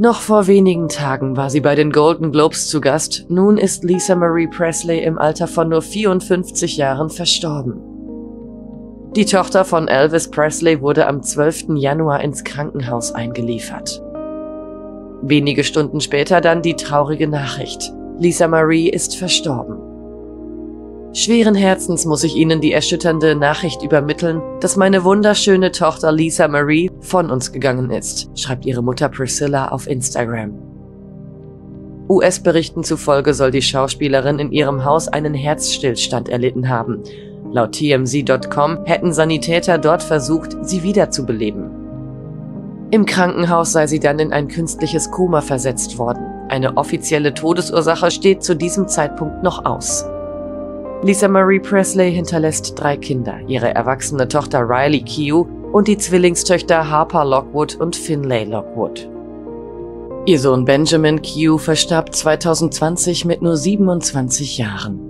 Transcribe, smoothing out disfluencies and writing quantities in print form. Noch vor wenigen Tagen war sie bei den Golden Globes zu Gast, nun ist Lisa Marie Presley im Alter von nur 54 Jahren verstorben. Die Tochter von Elvis Presley wurde am 12. Januar ins Krankenhaus eingeliefert. Wenige Stunden später dann die traurige Nachricht: Lisa Marie ist verstorben. Schweren Herzens muss ich Ihnen die erschütternde Nachricht übermitteln, dass meine wunderschöne Tochter Lisa Marie von uns gegangen ist, schreibt ihre Mutter Priscilla auf Instagram. US-Berichten zufolge soll die Schauspielerin in ihrem Haus einen Herzstillstand erlitten haben. Laut TMZ.com hätten Sanitäter dort versucht, sie wiederzubeleben. Im Krankenhaus sei sie dann in ein künstliches Koma versetzt worden. Eine offizielle Todesursache steht zu diesem Zeitpunkt noch aus. Lisa Marie Presley hinterlässt 3 Kinder, ihre erwachsene Tochter Riley Keough und die Zwillingstöchter Harper Lockwood und Finlay Lockwood. Ihr Sohn Benjamin Keough verstarb 2020 mit nur 27 Jahren.